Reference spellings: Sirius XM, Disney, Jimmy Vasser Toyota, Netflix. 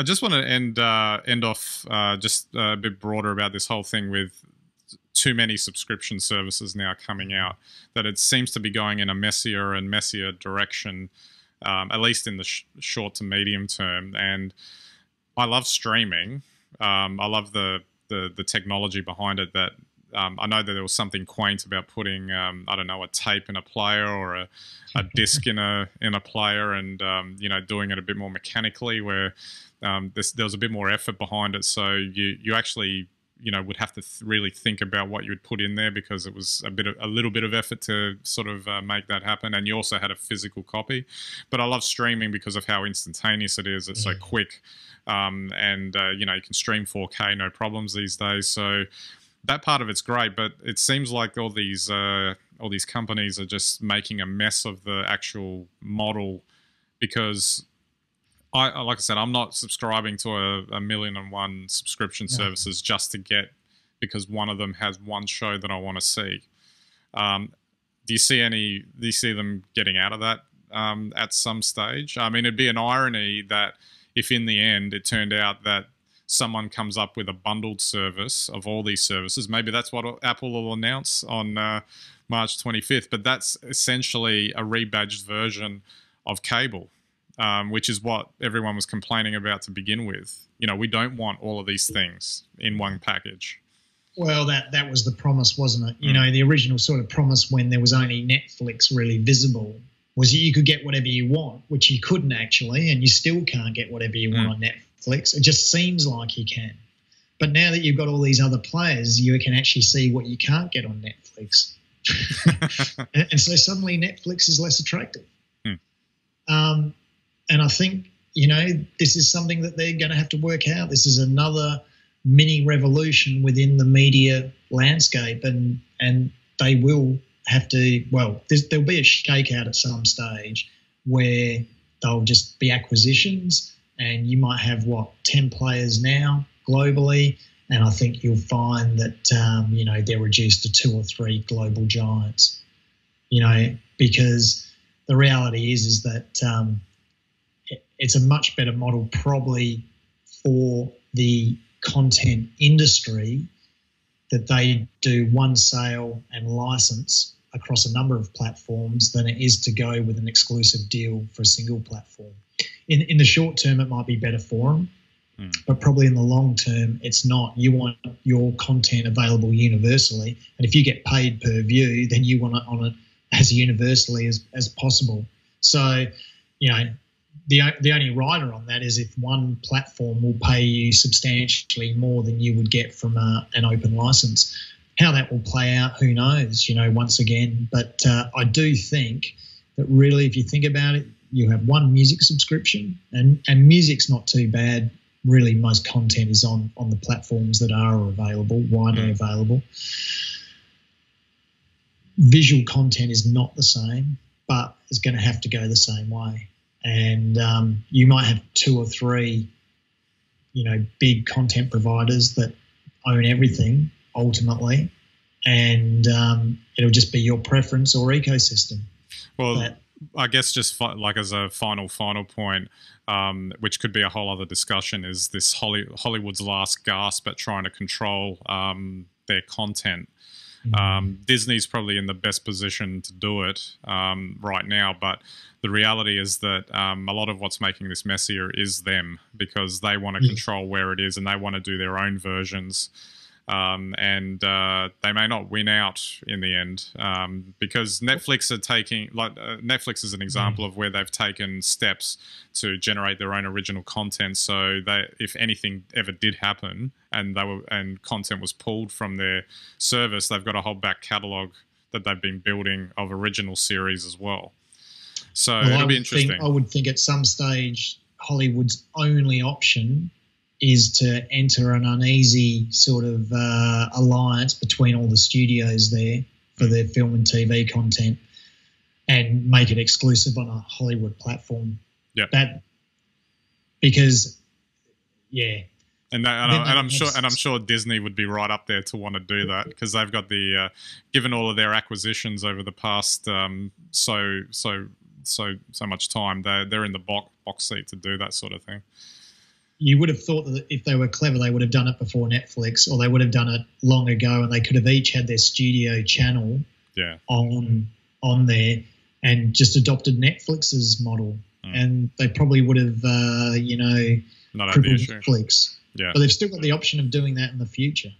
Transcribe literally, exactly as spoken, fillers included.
I just want to end uh, end off uh, just a bit broader about this whole thing with too many subscription services now coming out, that it seems to be going in a messier and messier direction, um, at least in the sh short to medium term. And I love streaming. Um, I love the, the, the technology behind it that Um, I know that there was something quaint about putting, um, I don't know, a tape in a player or a, a disc in a in a player, and um, you know, doing it a bit more mechanically, where um, this, there was a bit more effort behind it. So you you actually you know would have to th really think about what you would put in there, because it was a bit of, a little bit of effort to sort of uh, make that happen, and you also had a physical copy. But I love streaming because of how instantaneous it is. It's [S2] Mm. [S1] So quick, um, and uh, you know you can stream four K no problems these days. So that part of it's great, but it seems like all these uh, all these companies are just making a mess of the actual model, because, I like I said, I'm not subscribing to a, a million and one subscription no. services just to get, because one of them has one show that I want to see. Um, do you see any? Do you see them getting out of that um, at some stage? I mean, it'd be an irony that if in the end it turned out that someone comes up with a bundled service of all these services. Maybe that's what Apple will announce on uh, March twenty-fifth, but that's essentially a rebadged version of cable, um, which is what everyone was complaining about to begin with. You know, we don't want all of these things in one package. Well, that, that was the promise, wasn't it? You mm. know, the original sort of promise when there was only Netflix really visible was that you could get whatever you want, which you couldn't actually, and you still can't get whatever you mm. want on Netflix. It just seems like you can. But now that you've got all these other players, you can actually see what you can't get on Netflix. And so suddenly Netflix is less attractive. Hmm. Um, and I think, you know, this is something that they're going to have to work out. This is another mini revolution within the media landscape, and, and they will have to, well, there'll be a shakeout at some stage where they'll just be acquisitions. And you might have, what, ten players now globally, and I think you'll find that, um, you know, they're reduced to two or three global giants, you know, because the reality is is that um, it, it's a much better model probably for the content industry, that they do one sale and license across a number of platforms than it is to go with an exclusive deal for a single platform. In, in the short term, it might be better for them, mm. but probably in the long term, it's not. You want your content available universally, and if you get paid per view, then you want it on it as universally as, as possible. So, you know, the, the only rider on that is if one platform will pay you substantially more than you would get from a, an open license. How that will play out, who knows, you know, once again. But uh, I do think that really, if you think about it, you have one music subscription, and, and music's not too bad. Really, most content is on, on the platforms that are available, widely mm. available. Visual content is not the same, but it's going to have to go the same way. And um, you might have two or three, you know, big content providers that own everything ultimately, and um, it'll just be your preference or ecosystem. Well, that, I guess just like as a final, final point, um, which could be a whole other discussion, is this Holly Hollywood's last gasp at trying to control um, their content. Mm-hmm. um, Disney's probably in the best position to do it um, right now, but the reality is that um, a lot of what's making this messier is them, because they want to yeah. control where it is, and they want to do their own versions. Um, and uh, they may not win out in the end, um, because Netflix are taking, like uh, Netflix is an example of where they've taken steps to generate their own original content. So they, if anything ever did happen and they were and content was pulled from their service, they've got a whole back catalogue that they've been building of original series as well. So well, it'll be interesting. Think, I would think at some stage Hollywood's only option is to enter an uneasy sort of uh, alliance between all the studios there for their film and T V content, and make it exclusive on a Hollywood platform. Yeah. That because, yeah. And, that, and, I, and I'm sure, and I'm sure Disney would be right up there to want to do that, because they've got the, uh, given all of their acquisitions over the past um, so so so so much time, they're they're in the box box seat to do that sort of thing. you would have thought that if they were clever, they would have done it before Netflix, or they would have done it long ago, and they could have each had their studio channel yeah. on on there and just adopted Netflix's model. Mm. And they probably would have, uh, you know, not crippled Netflix. Yeah. But they've still got the option of doing that in the future.